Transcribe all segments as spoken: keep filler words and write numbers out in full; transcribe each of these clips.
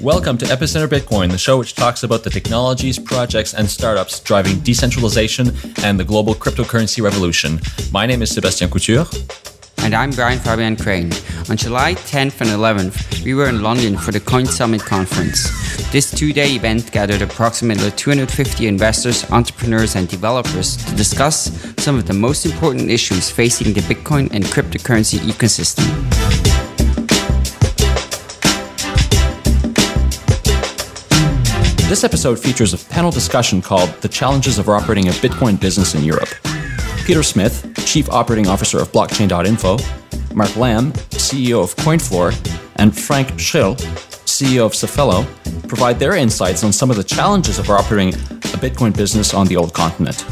Welcome to Epicenter Bitcoin, the show which talks about the technologies, projects, and startups driving decentralization and the global cryptocurrency revolution. My name is Sébastien Couture. And I'm Brian Fabian Crane. On July tenth and eleventh, we were in London for the Coin Summit Conference. This two-day event gathered approximately two hundred fifty investors, entrepreneurs, and developers to discuss some of the most important issues facing the Bitcoin and cryptocurrency ecosystem. This episode features a panel discussion called The Challenges of Operating a Bitcoin Business in Europe. Peter Smith, Chief Operating Officer of Blockchain dot info, Mark Lamb, C E O of CoinFloor, and Frank Schuil, C E O of Safello, provide their insights on some of the challenges of operating a Bitcoin business on the old continent.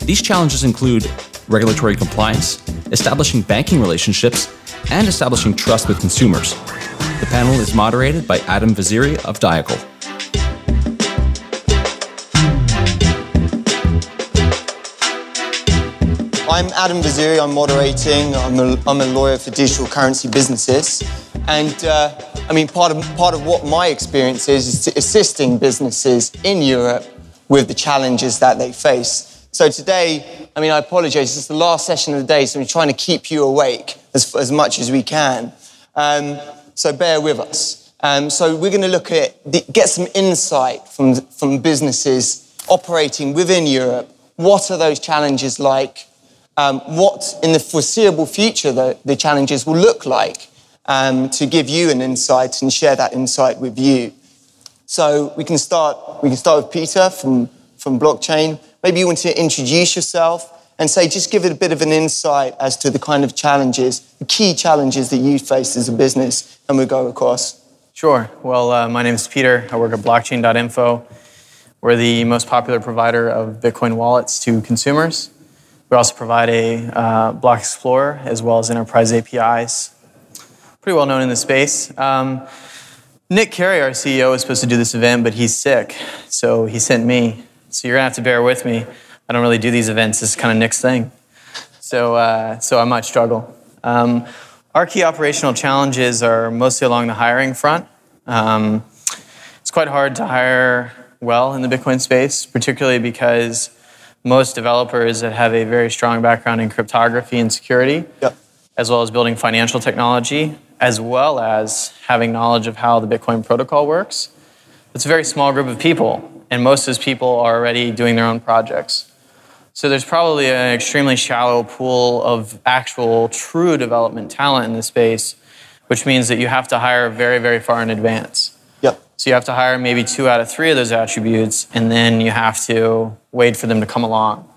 These challenges include regulatory compliance, establishing banking relationships, and establishing trust with consumers. The panel is moderated by Adam Vaziri of Diacle. I'm Adam Vaziri, I'm moderating, I'm a, I'm a lawyer for digital currency businesses. And uh, I mean, part of, part of what my experience is, is to assisting businesses in Europe with the challenges that they face. So today, I mean, I apologize, it's the last session of the day, so I'm trying to keep you awake as, as much as we can. Um, so bear with us. Um, so we're gonna look at, the, get some insight from, from businesses operating within Europe. What are those challenges like? Um, what in the foreseeable future the, the challenges will look like um, to give you an insight and share that insight with you. So we can start, we can start with Peter from, from Blockchain. Maybe you want to introduce yourself and say, just give it a bit of an insight as to the kind of challenges, the key challenges that you face as a business, and we'll go across. Sure. Well, uh, my name is Peter. I work at Blockchain dot info. We're the most popular provider of Bitcoin wallets to consumers. We also provide a uh, block explorer as well as enterprise A P Is. Pretty well known in the space. Um, Nick Cary, our C E O, was supposed to do this event, but he's sick, so he sent me. So you're gonna have to bear with me. I don't really do these events. This is kind of Nick's thing. So, uh, so I might struggle. Um, our key operational challenges are mostly along the hiring front. Um, it's quite hard to hire well in the Bitcoin space, particularly because most developers that have a very strong background in cryptography and security, yep, as well as building financial technology, as well as having knowledge of how the Bitcoin protocol works. It's a very small group of people, and most of those people are already doing their own projects. So there's probably an extremely shallow pool of actual true development talent in the space, which means that you have to hire very, very far in advance. So you have to hire maybe two out of three of those attributes, and then you have to wait for them to come along.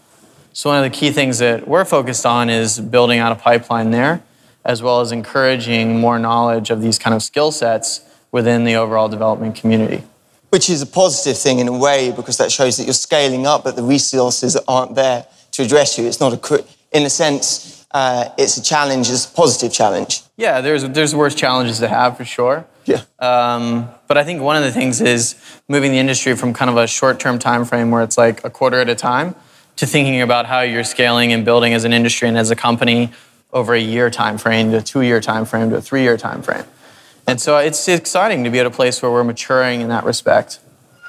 So one of the key things that we're focused on is building out a pipeline there, as well as encouraging more knowledge of these kind of skill sets within the overall development community. Which is a positive thing in a way, because that shows that you're scaling up, but the resources aren't there to address you. It's not a, in a sense, uh, it's a challenge, it's a positive challenge. Yeah, there's, there's worse challenges to have for sure. Yeah. Um, but I think one of the things is moving the industry from kind of a short-term time frame where it's like a quarter at a time to thinking about how you're scaling and building as an industry and as a company over a year time frame to a two-year time frame to a three-year time frame. And so it's exciting to be at a place where we're maturing in that respect.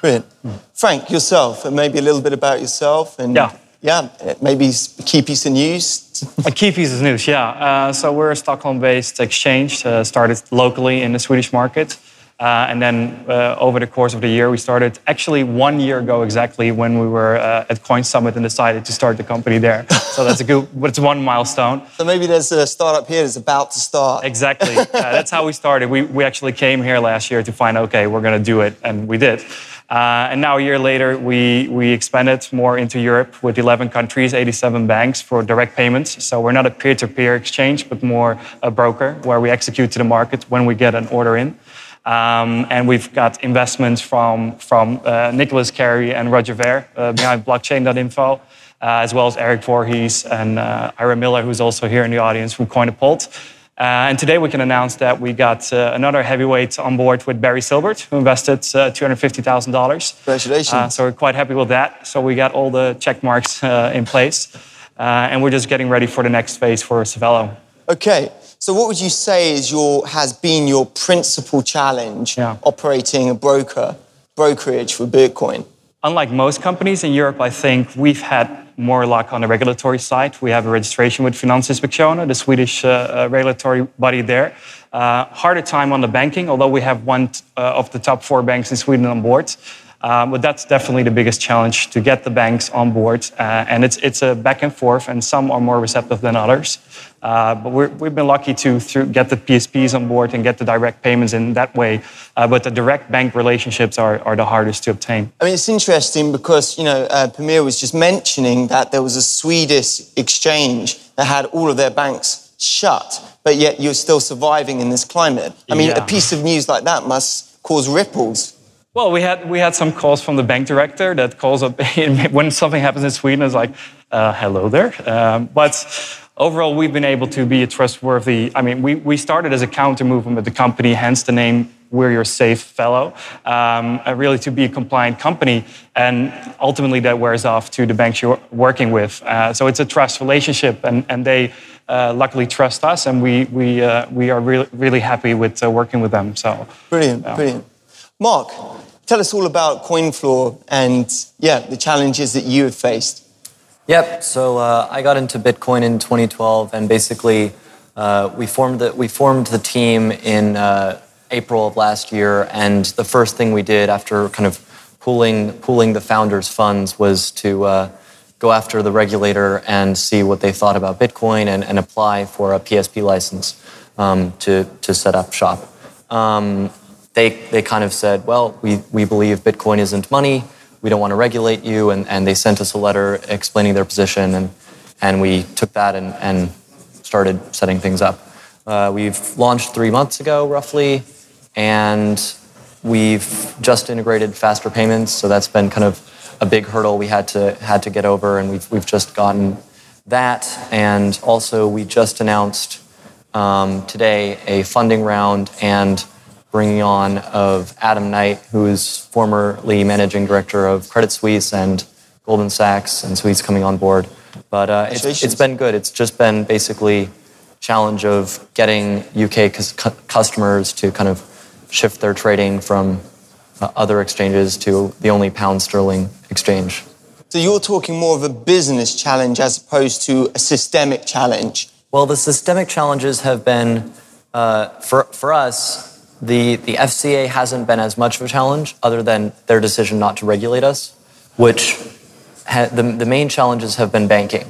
Brilliant. Frank, yourself, and maybe a little bit about yourself. And yeah. Yeah, maybe a key piece of news. A key piece of news, yeah. Uh, so we're a Stockholm-based exchange, uh, started locally in the Swedish market. Uh, and then uh, over the course of the year, we started actually one year ago exactly when we were uh, at Coin Summit and decided to start the company there. So that's a good, but it's one milestone. So maybe there's a startup here that's about to start. Exactly. uh, that's how we started. We, we actually came here last year to find, okay, we're going to do it. And we did. Uh, and now a year later, we, we expanded more into Europe with eleven countries, eighty-seven banks for direct payments. So we're not a peer-to-peer exchange, but more a broker where we execute to the market when we get an order in. Um, and we've got investments from, from uh, Nicolas Cary and Roger Ver uh, behind Blockchain dot info, uh, as well as Eric Voorhees and uh, Ira Miller, who's also here in the audience from Coinapult. Uh, and today we can announce that we got uh, another heavyweight on board with Barry Silbert, who invested uh, two hundred fifty thousand dollars. Congratulations. Uh, so we're quite happy with that. So we got all the check marks uh, in place. Uh, and we're just getting ready for the next phase for Safello. Okay. So what would you say is your has been your principal challenge yeah. operating a broker brokerage for Bitcoin? Unlike most companies in Europe, I think we've had more luck on the regulatory side. We have a registration with Finansinspektionen, the Swedish uh, regulatory body there. Uh, harder time on the banking, although we have one t- uh, of the top four banks in Sweden on board. Um, but that's definitely the biggest challenge, to get the banks on board. Uh, and it's it's a back and forth, and some are more receptive than others. Uh, but we're, we've been lucky to through get the P S Ps on board and get the direct payments in that way. Uh, but the direct bank relationships are, are the hardest to obtain. I mean, it's interesting because, you know, uh, Pamir was just mentioning that there was a Swedish exchange that had all of their banks shut, but yet you're still surviving in this climate. I mean, yeah. a piece of news like that must cause ripples. Well, we had we had some calls from the bank director that calls up when something happens in Sweden. It's like, uh, hello there. Um, but overall, we've been able to be a trustworthy. I mean, we we started as a counter movement with the company, hence the name. We're your safe fellow, um, really to be a compliant company. And ultimately that wears off to the banks you're working with. Uh, so it's a trust relationship, and, and they uh, luckily trust us, and we we uh, we are really, really happy with uh, working with them. So Brilliant, yeah. brilliant. Mark, tell us all about CoinFloor and, yeah, the challenges that you have faced. Yep, so uh, I got into Bitcoin in twenty twelve, and basically uh, we, formed the, we formed the team in... Uh, April of last year, and the first thing we did after kind of pooling pooling the founders' funds was to uh, go after the regulator and see what they thought about Bitcoin and, and apply for a P S P license um, to to set up shop. Um, they they kind of said, well, we, we believe Bitcoin isn't money. We don't want to regulate you, and, and they sent us a letter explaining their position, and and we took that and, and started setting things up. Uh, we've launched three months ago, roughly. And we've just integrated faster payments, so that's been kind of a big hurdle we had to had to get over, and we've we've just gotten that. And also, we just announced um, today a funding round and bringing on of Adam Knight, who is formerly managing director of Credit Suisse and Goldman Sachs, and so he's coming on board. But uh, it's it's been good. It's just been basically challenge of getting U K c- customers to kind of shift their trading from uh, other exchanges to the only pound sterling exchange. So you're talking more of a business challenge as opposed to a systemic challenge. Well, the systemic challenges have been, uh, for for us, the, the F C A hasn't been as much of a challenge other than their decision not to regulate us, which ha- the, the main challenges have been banking.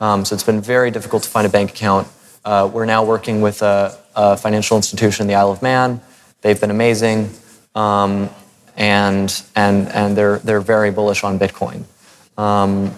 Um, so it's been very difficult to find a bank account. Uh, we're now working with a, a financial institution in the Isle of Man. They've been amazing, um, and and and they're they're very bullish on Bitcoin. Um,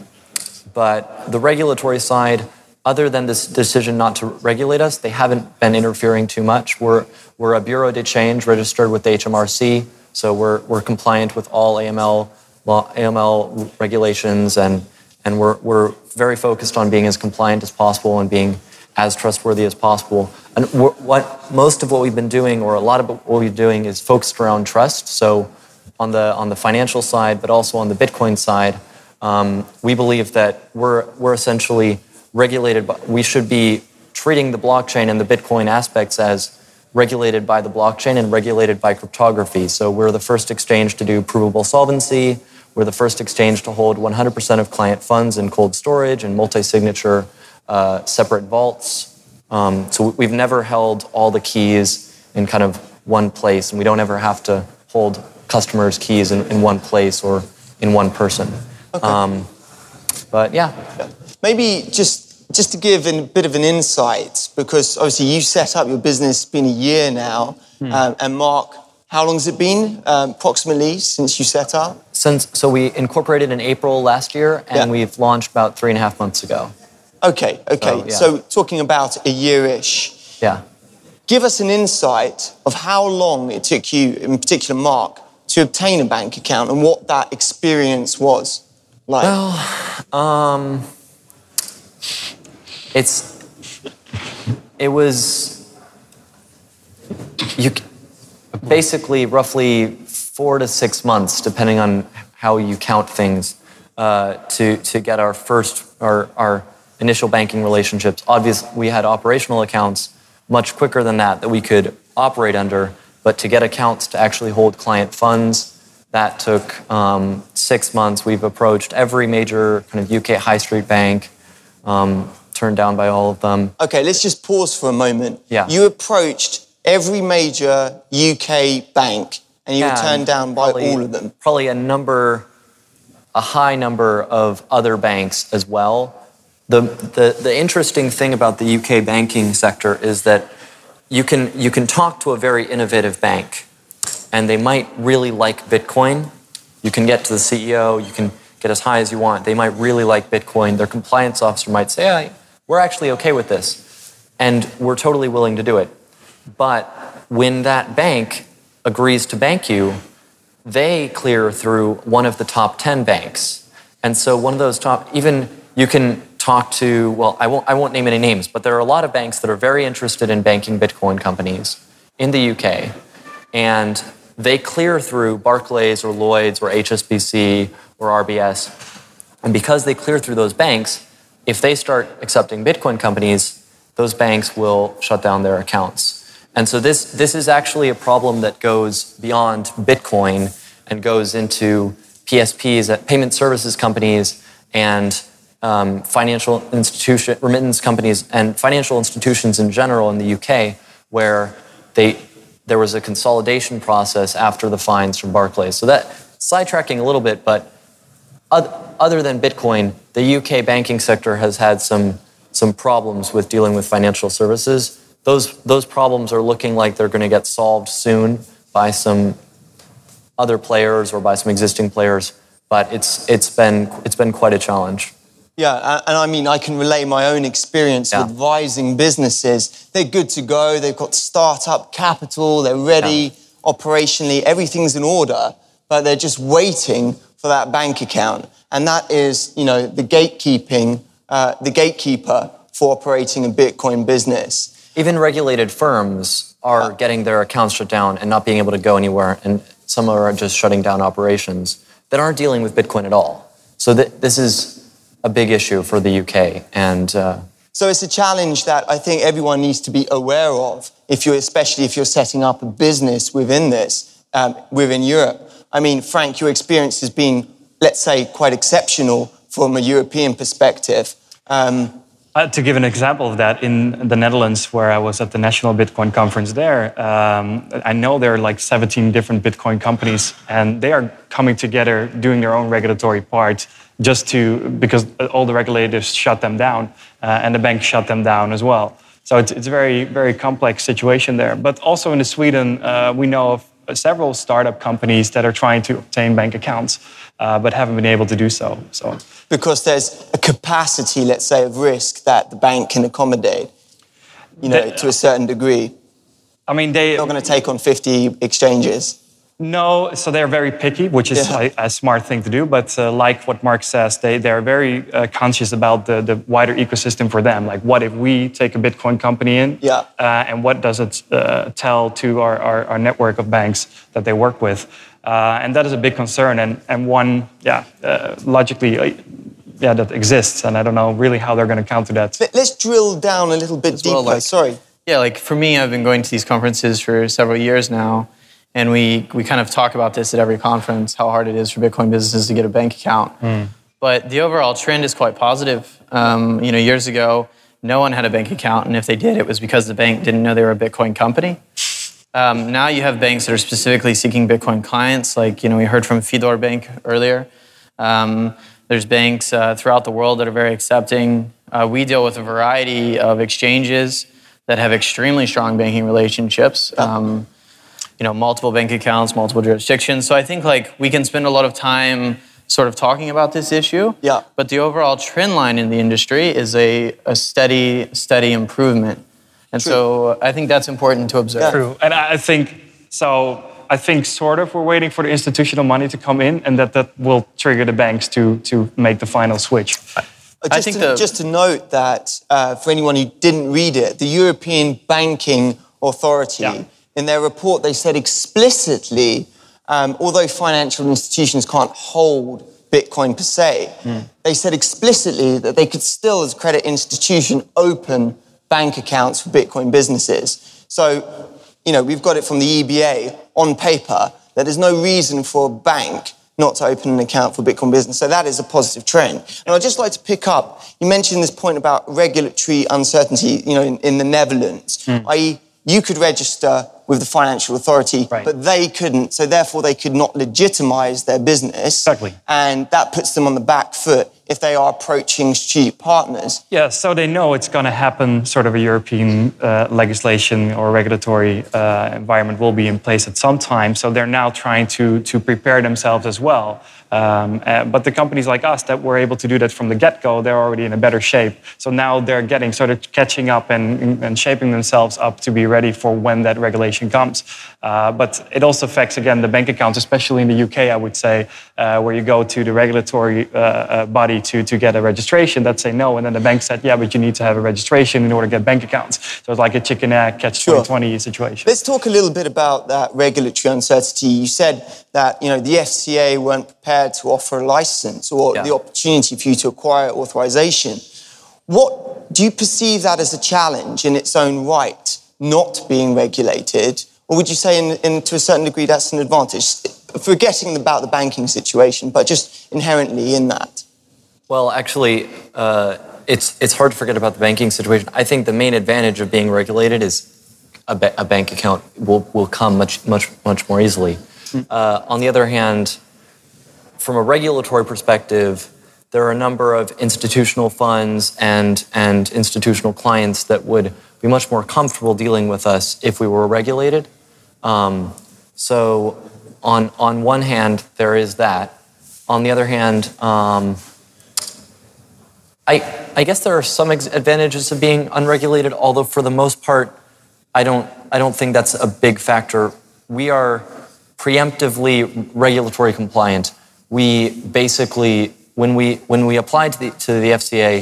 but the regulatory side, other than this decision not to regulate us, they haven't been interfering too much. We're we're a bureau de change registered with the H M R C, so we're we're compliant with all A M L law, A M L regulations, and and we're we're very focused on being as compliant as possible and being as trustworthy as possible. And what most of what we've been doing, or a lot of what we're doing, is focused around trust. So on the on the financial side, but also on the Bitcoin side, um, we believe that we're we're essentially regulated by, we should be treating the blockchain and the Bitcoin aspects as regulated by the blockchain and regulated by cryptography. So we're the first exchange to do provable solvency. We're the first exchange to hold one hundred percent of client funds in cold storage and multi-signature Uh, separate vaults. Um, so we've never held all the keys in kind of one place, and we don't ever have to hold customers' keys in, in one place or in one person. Okay. Um, but yeah. Maybe just, just to give a bit of an insight, because obviously you set up your business, it's been a year now, hmm. um, and Mark, how long has it been um, approximately since you set up? Since So we incorporated in April last year, and yeah. we've launched about three and a half months ago. Okay, okay. So, yeah. so talking about a year-ish. Yeah. Give us an insight of how long it took you, in particular Mark, to obtain a bank account and what that experience was like. Well, um, it's, it was you basically roughly four to six months, depending on how you count things, uh, to, to get our first, our, our, initial banking relationships. Obviously, we had operational accounts, much quicker than that that we could operate under. But to get accounts to actually hold client funds, that took um, six months. We've approached every major kind of U K high street bank, um, turned down by all of them. Okay, let's just pause for a moment. Yeah. You approached every major U K bank and you yeah, were turned down by probably, all of them. Probably a number, a high number of other banks as well. The, the, the interesting thing about the U K banking sector is that you can, you can talk to a very innovative bank and they might really like Bitcoin. You can get to the C E O, you can get as high as you want. They might really like Bitcoin. Their compliance officer might say, yeah, we're actually okay with this and we're totally willing to do it. But when that bank agrees to bank you, they clear through one of the top ten banks. And so one of those top, even you can talk to, well, I won't, I won't name any names, but there are a lot of banks that are very interested in banking Bitcoin companies in the U K. And they clear through Barclays or Lloyds or H S B C or R B S. And because they clear through those banks, if they start accepting Bitcoin companies, those banks will shut down their accounts. And so this, this is actually a problem that goes beyond Bitcoin and goes into P S Ps, payment services companies, and um, financial institution, remittance companies, and financial institutions in general in the U K, where they there was a consolidation process after the fines from Barclays. So that, sidetracking a little bit, but other than Bitcoin, the U K banking sector has had some, some problems with dealing with financial services. Those, those problems are looking like they're going to get solved soon by some other players or by some existing players, but it's, it's, been, it's been quite a challenge. Yeah, and I mean, I can relay my own experience yeah. with advising businesses. They're good to go. They've got startup capital. They're ready yeah. operationally. Everything's in order, but they're just waiting for that bank account. And that is, you know, the gatekeeping, uh, the gatekeeper for operating a Bitcoin business. Even regulated firms are uh, getting their accounts shut down and not being able to go anywhere. And some are just shutting down operations that aren't dealing with Bitcoin at all. So th- this is a big issue for the U K. And uh, so it's a challenge that I think everyone needs to be aware of, if you're, especially if you're setting up a business within this, um, within Europe. I mean, Frank, your experience has been, let's say, quite exceptional from a European perspective. Um, Uh, to give an example of that, in the Netherlands, where I was at the National Bitcoin Conference there, um, I know there are like seventeen different Bitcoin companies, and they are coming together, doing their own regulatory part, just to, because all the regulators shut them down, uh, and the banks shut them down as well. So it's, it's a very, very complex situation there. But also in Sweden, uh, we know of several startup companies that are trying to obtain bank accounts, uh, but haven't been able to do so. So because there's a capacity, let's say, of risk that the bank can accommodate, you know, they, to a certain degree. I mean, they... They're not going to take on fifty exchanges. No, so they're very picky, which is yeah. a, a smart thing to do. But uh, like what Mark says, they, they're very uh, conscious about the, the wider ecosystem for them. Like, what if we take a Bitcoin company in? Yeah. Uh, and what does it uh, tell to our, our, our network of banks that they work with? Uh, and that is a big concern, and, and one, yeah, uh, logically, uh, yeah, that exists. And I don't know really how they're going to counter that. But let's drill down a little bit As deeper. Well, like, Sorry. Yeah, like for me, I've been going to these conferences for several years now. And we, we kind of talk about this at every conference, how hard it is for Bitcoin businesses to get a bank account. Mm. But the overall trend is quite positive. Um, you know, years ago, no one had a bank account. And if they did, it was because the bank didn't know they were a Bitcoin company. Um, now you have banks that are specifically seeking Bitcoin clients. Like, you know, we heard from Fidor Bank earlier. Um, there's banks uh, throughout the world that are very accepting. Uh, we deal with a variety of exchanges that have extremely strong banking relationships. Um, you know, multiple bank accounts, multiple jurisdictions. So I think like we can spend a lot of time sort of talking about this issue. Yeah. But the overall trend line in the industry is a, a steady, steady improvement. And True. so I think that's important to observe. Yeah. True. And I think, so I think sort of we're waiting for the institutional money to come in and that that will trigger the banks to, to make the final switch. Just, I think to, the, just to note that uh, for anyone who didn't read it, the European Banking Authority, yeah. in their report, they said explicitly, um, although financial institutions can't hold Bitcoin per se, mm. they said explicitly that they could still, as a credit institution, open bank accounts for Bitcoin businesses. So, you know, we've got it from the E B A on paper that there's no reason for a bank not to open an account for Bitcoin business. So that is a positive trend. And I'd just like to pick up, you mentioned this point about regulatory uncertainty, you know, in, in the Netherlands, mm. that is you could register with the financial authority, right. but they couldn't. So therefore, they could not legitimize their business. Exactly. And that puts them on the back foot if they are approaching strategic partners. Yeah, so they know it's going to happen, sort of a European uh, legislation or regulatory uh, environment will be in place at some time. So they're now trying to, to prepare themselves as well. Um, uh, but the companies like us that were able to do that from the get-go, they're already in a better shape. So now they're getting sort of catching up and, and shaping themselves up to be ready for when that regulation comes. Uh, but it also affects, again, the bank accounts, especially in the U K, I would say, uh, where you go to the regulatory uh, uh, body To, to get a registration, that say no, and then the bank said, yeah, but you need to have a registration in order to get bank accounts. So it's like a chicken egg catch twenty twenty sure. situation. Let's talk a little bit about that regulatory uncertainty. You said that, you know, the F C A weren't prepared to offer a license or yeah. the opportunity for you to acquire authorization. What do you perceive that as a challenge in its own right, not being regulated, or would you say, in, in, to a certain degree, that's an advantage? Forgetting about the banking situation, but just inherently in that. Well, actually, uh, it's it's hard to forget about the banking situation. I think the main advantage of being regulated is a, ba a bank account will, will come much, much, much more easily. Uh, on the other hand, from a regulatory perspective, there are a number of institutional funds and, and institutional clients that would be much more comfortable dealing with us if we were regulated. Um, so on, on one hand, there is that. On the other hand... Um, I, I guess there are some advantages of being unregulated, although for the most part, I don't, I don't think that's a big factor. We are preemptively regulatory compliant. We basically, when we, when we applied to the, to the F C A,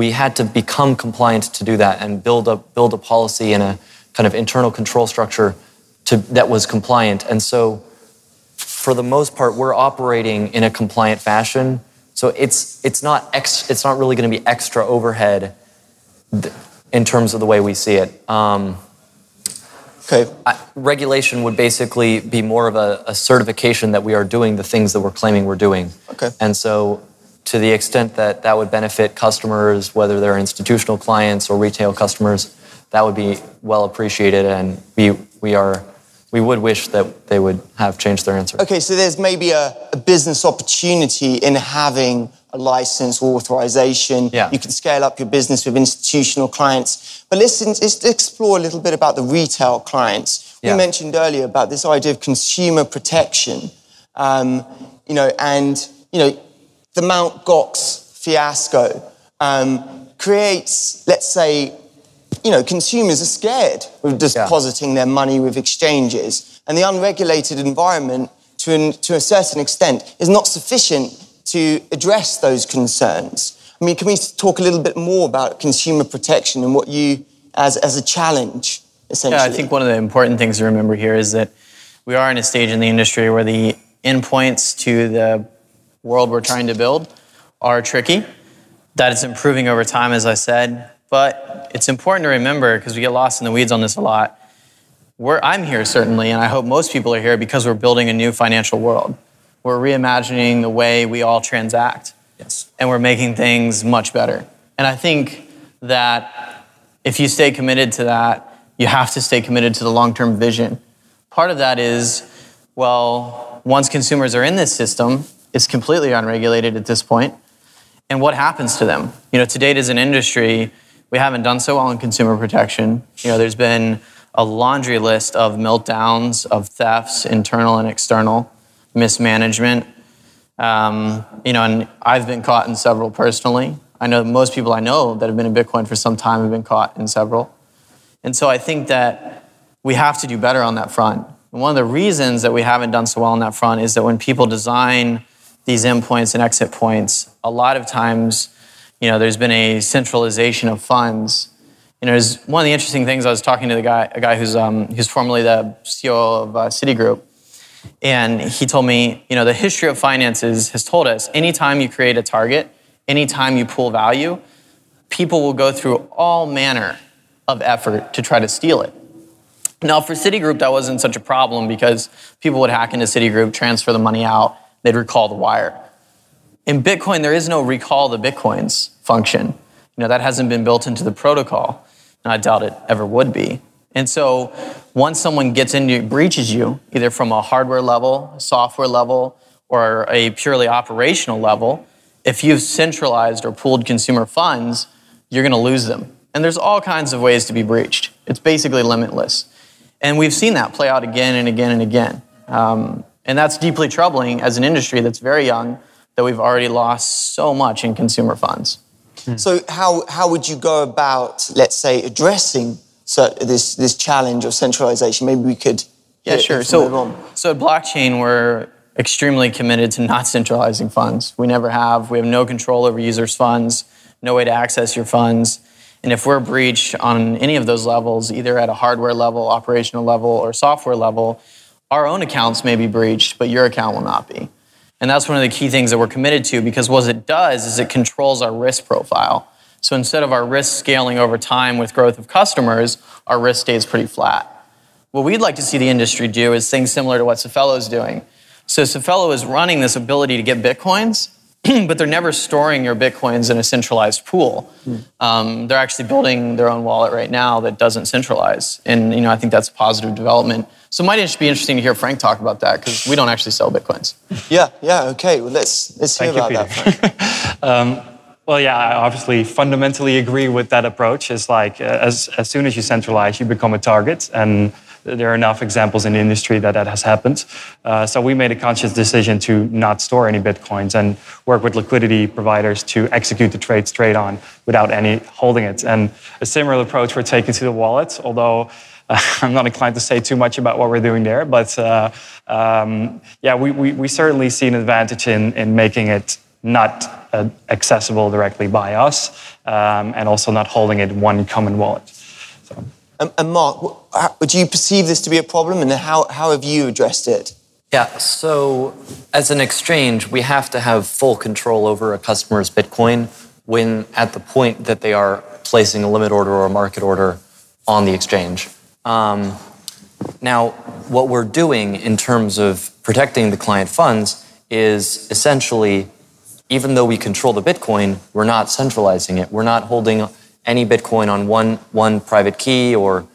we had to become compliant to do that and build a, build a policy and a kind of internal control structure to, that was compliant. And so for the most part, we're operating in a compliant fashion. So it's it's not ex, it's not really going to be extra overhead in terms of the way we see it. Um, okay. I, regulation would basically be more of a, a certification that we are doing the things that we're claiming we're doing. Okay. And so, to the extent that that would benefit customers, whether they're institutional clients or retail customers, that would be well appreciated, and we we are. We would wish that they would have changed their answer. Okay, so there's maybe a, a business opportunity in having a license or authorization. Yeah. You can scale up your business with institutional clients. But let's, let's explore a little bit about the retail clients. Yeah. We mentioned earlier about this idea of consumer protection, um, you know, and, you know, the Mount Gox fiasco um, creates, let's say, you know, consumers are scared of depositing yeah. their money with exchanges. And the unregulated environment, to, an, to a certain extent, is not sufficient to address those concerns. I mean, can we talk a little bit more about consumer protection and what you, as, as a challenge, essentially? Yeah, I think one of the important things to remember here is that we are in a stage in the industry where the endpoints to the world we're trying to build are tricky. That is improving over time, as I said. But it's important to remember, because we get lost in the weeds on this a lot, we're, I'm here certainly, and I hope most people are here because we're building a new financial world. We're reimagining the way we all transact. Yes. And we're making things much better. And I think that if you stay committed to that, you have to stay committed to the long-term vision. Part of that is, well, once consumers are in this system, it's completely unregulated at this point, and what happens to them? You know, to date as an industry, we haven't done so well in consumer protection. You know, there's been a laundry list of meltdowns, of thefts, internal and external, mismanagement. Um, you know, and I've been caught in several personally. I know most people I know that have been in Bitcoin for some time have been caught in several. And so I think that we have to do better on that front. And one of the reasons that we haven't done so well on that front is that when people design these endpoints and exit points, a lot of times, you know, there's been a centralization of funds. You know, there's one of the interesting things. I was talking to the guy, a guy who's um, who's formerly the C E O of uh, Citigroup, and he told me, you know, the history of finances has told us anytime you create a target, anytime you pool value, people will go through all manner of effort to try to steal it. Now, for Citigroup, that wasn't such a problem because people would hack into Citigroup, transfer the money out, they'd recall the wire. In Bitcoin, there is no recall the Bitcoins function. You know, that hasn't been built into the protocol, and I doubt it ever would be. And so once someone gets into, breaches you, either from a hardware level, software level, or a purely operational level, if you've centralized or pooled consumer funds, you're going to lose them. And there's all kinds of ways to be breached. It's basically limitless. And we've seen that play out again and again and again. Um, and that's deeply troubling as an industry that's very young, that we've already lost so much in consumer funds. Hmm. So how, how would you go about, let's say, addressing so this, this challenge of centralization? Maybe we could... Yeah, sure. So, so at Blockchain, we're extremely committed to not centralizing funds. We never have. We have no control over users' funds, no way to access your funds. And if we're breached on any of those levels, either at a hardware level, operational level, or software level, our own accounts may be breached, but your account will not be. And that's one of the key things that we're committed to, because what it does is it controls our risk profile. So instead of our risk scaling over time with growth of customers, our risk stays pretty flat. What we'd like to see the industry do is things similar to what Safello is doing. So Safello is running this ability to get Bitcoins, but they're never storing your Bitcoins in a centralized pool. Mm. Um, they're actually building their own wallet right now that doesn't centralize. And you know, I think that's a positive development. So it might be interesting to hear Frank talk about that, because we don't actually sell Bitcoins. Yeah, yeah, okay. Well, let's, let's hear Thank about you, Peter. that, Frank. um, well, yeah, I obviously fundamentally agree with that approach. It's like, uh, as, as soon as you centralize, you become a target. And there are enough examples in the industry that that has happened. Uh, so we made a conscious decision to not store any Bitcoins and work with liquidity providers to execute the trade straight on without any holding it. And a similar approach we're taking to the wallet, although uh, I'm not inclined to say too much about what we're doing there. But uh, um, yeah, we, we, we certainly see an advantage in, in making it not uh, accessible directly by us um, and also not holding it in one common wallet. So. And Mark, do you perceive this to be a problem, and how, how have you addressed it? Yeah, so as an exchange, we have to have full control over a customer's Bitcoin when at the point that they are placing a limit order or a market order on the exchange. Um, now, what we're doing in terms of protecting the client funds is essentially, even though we control the Bitcoin, we're not centralizing it. We're not holding any Bitcoin on one one private key, or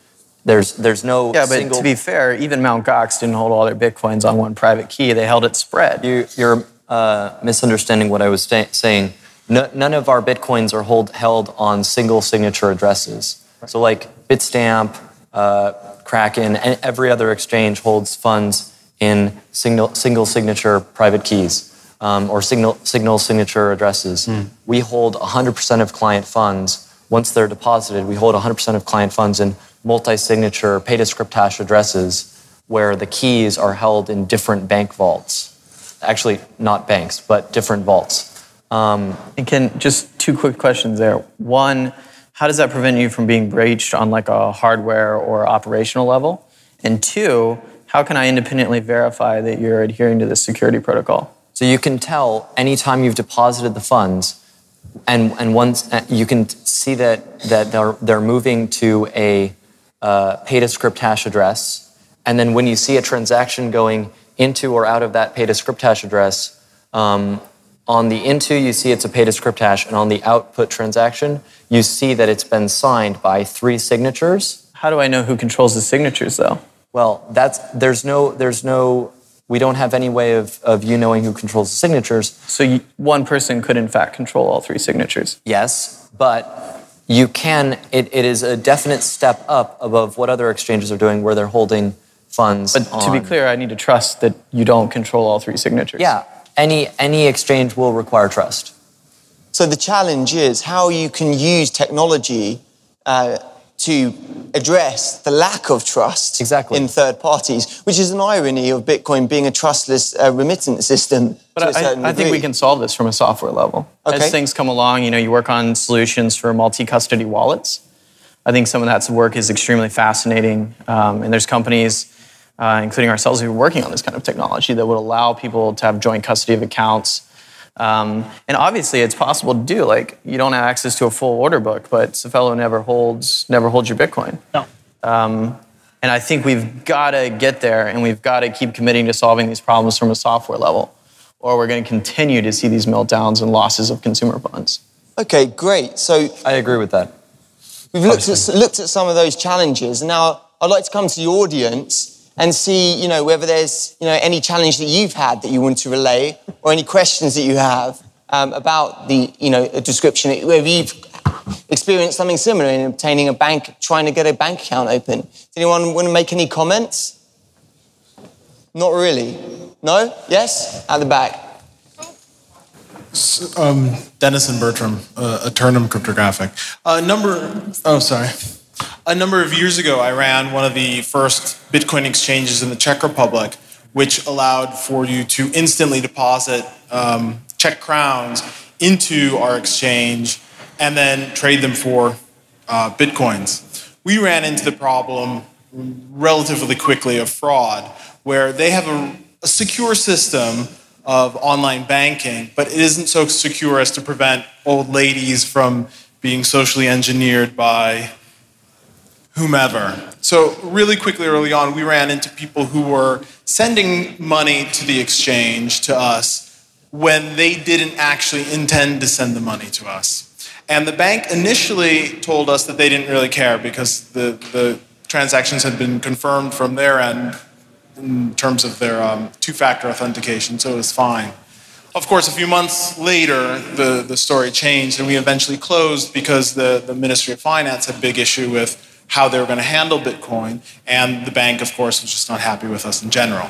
there's there's no yeah, but single... to be fair, even Mount. Gox didn't hold all their Bitcoins on one private key. They held it spread. You, you're uh, misunderstanding what I was saying. No, none of our Bitcoins are hold, held on single signature addresses. Right. So like Bitstamp, uh, Kraken, and every other exchange holds funds in single, single signature private keys um, or signal, signal signature addresses. Mm. We hold one hundred percent of client funds. Once they're deposited, we hold one hundred percent of client funds in multi-signature pay-to-script hash addresses where the keys are held in different bank vaults. Actually, not banks, but different vaults. Um, and Ken, just two quick questions there. One, how does that prevent you from being breached on like a hardware or operational level? And two, how can I independently verify that you're adhering to this security protocol? So you can tell anytime you've deposited the funds. And, and once you can see that, that they're, they're moving to a uh, pay-to-script hash address, and then when you see a transaction going into or out of that pay-to-script hash address, um, on the into, you see it's a pay-to-script hash, and on the output transaction, you see that it's been signed by three signatures. How do I know who controls the signatures, though? Well, that's there's no there's no... We don't have any way of, of you knowing who controls the signatures. So you, one person could, in fact, control all three signatures. Yes, but you can, it, it is a definite step up above what other exchanges are doing where they're holding funds But on. To be clear, I need to trust that you don't control all three signatures. Yeah, any, any exchange will require trust. So the challenge is how you can use technology uh, to address the lack of trust exactly. in third parties, which is an irony of Bitcoin being a trustless uh, remittance system. But I, I think we can solve this from a software level. Okay. As things come along, you know, you work on solutions for multi-custody wallets. I think some of that work is extremely fascinating. Um, and there's companies, uh, including ourselves, who are working on this kind of technology that would allow people to have joint custody of accounts, Um, and obviously, it's possible to do. Like, you don't have access to a full order book, but Safello never holds never holds your Bitcoin. No. Um, and I think we've got to get there, and we've got to keep committing to solving these problems from a software level, or we're going to continue to see these meltdowns and losses of consumer bonds. Okay, great. So I agree with that. We've looked at, looked at some of those challenges, and now I'd like to come to the audience and see, you know, whether there's, you know, any challenge that you've had that you want to relay, or any questions that you have um, about the, you know, a description. Whether you've experienced something similar in obtaining a bank, trying to get a bank account open. Does anyone want to make any comments? Not really. No? Yes? At the back. Um, Dennison Bertram, uh, Aternum Cryptographic. A uh, number. Oh, sorry. A number of years ago, I ran one of the first Bitcoin exchanges in the Czech Republic, which allowed for you to instantly deposit um, Czech crowns into our exchange and then trade them for uh, Bitcoins. We ran into the problem relatively quickly of fraud, where they have a, a secure system of online banking, but it isn't so secure as to prevent old ladies from being socially engineered by whomever. So really quickly early on, we ran into people who were sending money to the exchange to us when they didn't actually intend to send the money to us. And the bank initially told us that they didn't really care because the, the transactions had been confirmed from their end in terms of their um, two-factor authentication, so it was fine. Of course, a few months later, the, the story changed, and we eventually closed because the, the Ministry of Finance had a big issue with how they were going to handle Bitcoin, and the bank, of course, was just not happy with us in general.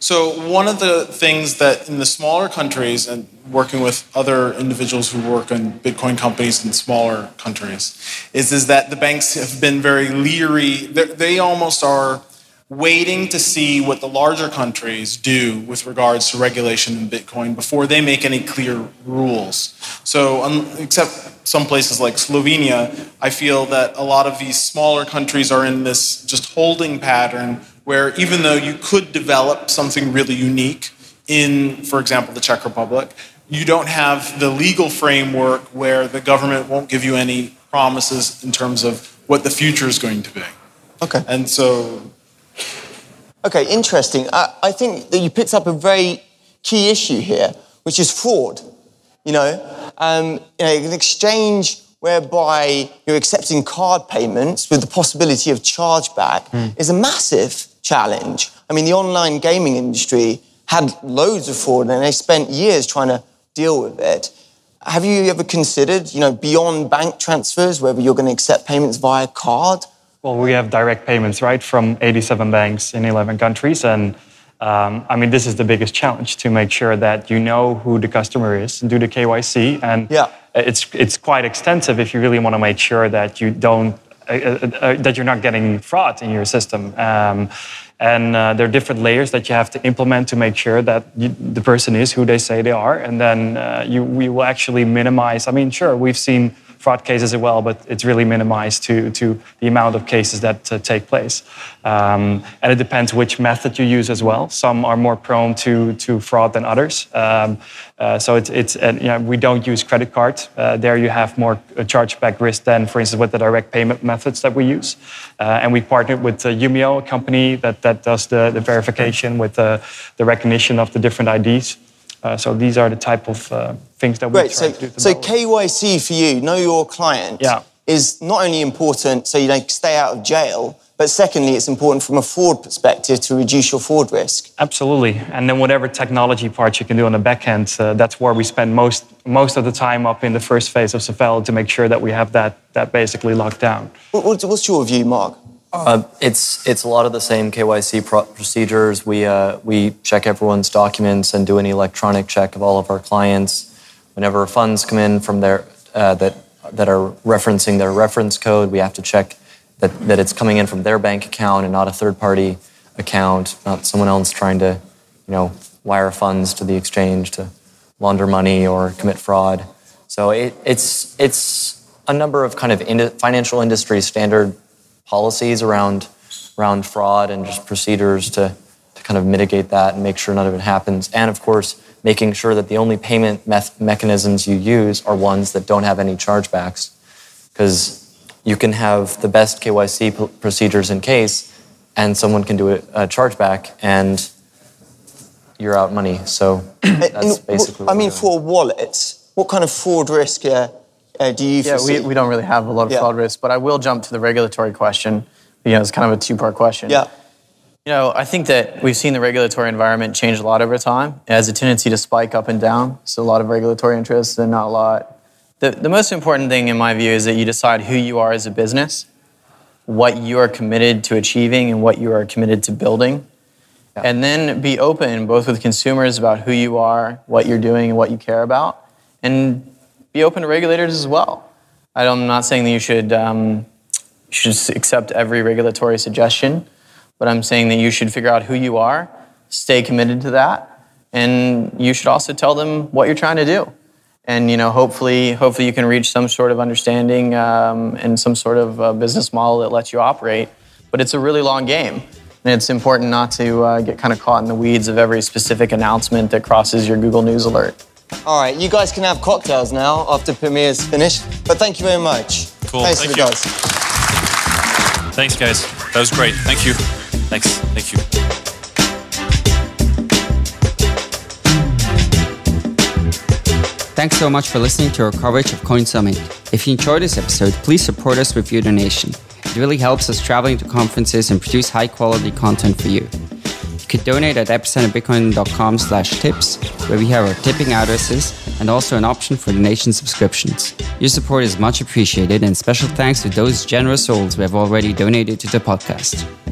So one of the things that in the smaller countries, and working with other individuals who work in Bitcoin companies in smaller countries, is, is that the banks have been very leery. They're, they almost are waiting to see what the larger countries do with regards to regulation in Bitcoin before they make any clear rules. So um, except some places like Slovenia, I feel that a lot of these smaller countries are in this just holding pattern where even though you could develop something really unique in, for example, the Czech Republic, you don't have the legal framework where the government won't give you any promises in terms of what the future is going to be. Okay. And so... Okay, interesting. I, I think that you picked up a very key issue here, which is fraud. You know, um, you know, an exchange whereby you're accepting card payments with the possibility of chargeback mm. is a massive challenge. I mean, the online gaming industry had loads of fraud, and they spent years trying to deal with it. Have you ever considered, you know, beyond bank transfers, whether you're going to accept payments via card? Well, we have direct payments, right, from eighty-seven banks in eleven countries, and Um, I mean, this is the biggest challenge, to make sure that you know who the customer is and do the K Y C. And yeah. it's it's quite extensive if you really want to make sure that you don't uh, uh, uh, that you're not getting fraud in your system. Um, and uh, there are different layers that you have to implement to make sure that you, the person is who they say they are. And then uh, you we will actually minimize. I mean, sure, we've seen fraud cases as well, but it's really minimized to, to the amount of cases that uh, take place. Um, and it depends which method you use as well. Some are more prone to, to fraud than others. Um, uh, so it's, it's uh, you know, we don't use credit card. Uh, there you have more chargeback risk than, for instance, with the direct payment methods that we use. Uh, and we partnered with uh, Yumeo, a company that, that does the, the verification with uh, the recognition of the different I Ds. Uh, so these are the type of uh, things that we Great. try so, to do. So K Y C for you, know your client, yeah. is not only important so you don't stay out of jail, but secondly, it's important from a fraud perspective to reduce your fraud risk. Absolutely. And then whatever technology part you can do on the back end, uh, that's where we spend most most of the time up in the first phase of Safello to make sure that we have that that basically locked down. What, what's your view, Mark? Uh, it's it's a lot of the same K Y C pro procedures. We uh, we check everyone's documents and do an electronic check of all of our clients. Whenever funds come in from their uh, that that are referencing their reference code, we have to check that that it's coming in from their bank account and not a third party account, not someone else trying to, you know, wire funds to the exchange to launder money or commit fraud. So it, it's it's a number of kind of in financial industry standard policies around around fraud and just procedures to, to kind of mitigate that and make sure none of it happens. And of course, making sure that the only payment me- mechanisms you use are ones that don't have any chargebacks. Because you can have the best K Y C p- procedures in case, and someone can do a, a chargeback, and you're out money. So that's basically what I mean, for wallets, what kind of fraud risk uh, uh, do you foresee? Yeah, we, we don't really have a lot of yeah. fraud risk, but I will jump to the regulatory question. You know, it's kind of a two-part question. Yeah. You know, I think that we've seen the regulatory environment change a lot over time. It has a tendency to spike up and down. So a lot of regulatory interest and not a lot. The, the most important thing, in my view, is that you decide who you are as a business, what you are committed to achieving, and what you are committed to building. Yeah. And then be open, both with consumers, about who you are, what you're doing, and what you care about. And be open to regulators as well. I don't, I'm not saying that you should, um, should accept every regulatory suggestion, but I'm saying that you should figure out who you are, stay committed to that, and you should also tell them what you're trying to do. And you know, hopefully, hopefully you can reach some sort of understanding um, and some sort of uh, business model that lets you operate. But it's a really long game, and it's important not to uh, get kind of caught in the weeds of every specific announcement that crosses your Google News alert. All right, you guys can have cocktails now after Premier's finished. But thank you very much. Cool. Thanks thank you. Guys. Thanks, guys. That was great. Thank you. Thanks. Thank you. Thanks so much for listening to our coverage of Coin Summit. If you enjoyed this episode, please support us with your donation. It really helps us traveling to conferences and produce high-quality content for you. You could donate at epicenterbitcoin.com slash tips, where we have our tipping addresses and also an option for donation subscriptions. Your support is much appreciated, and special thanks to those generous souls who have already donated to the podcast.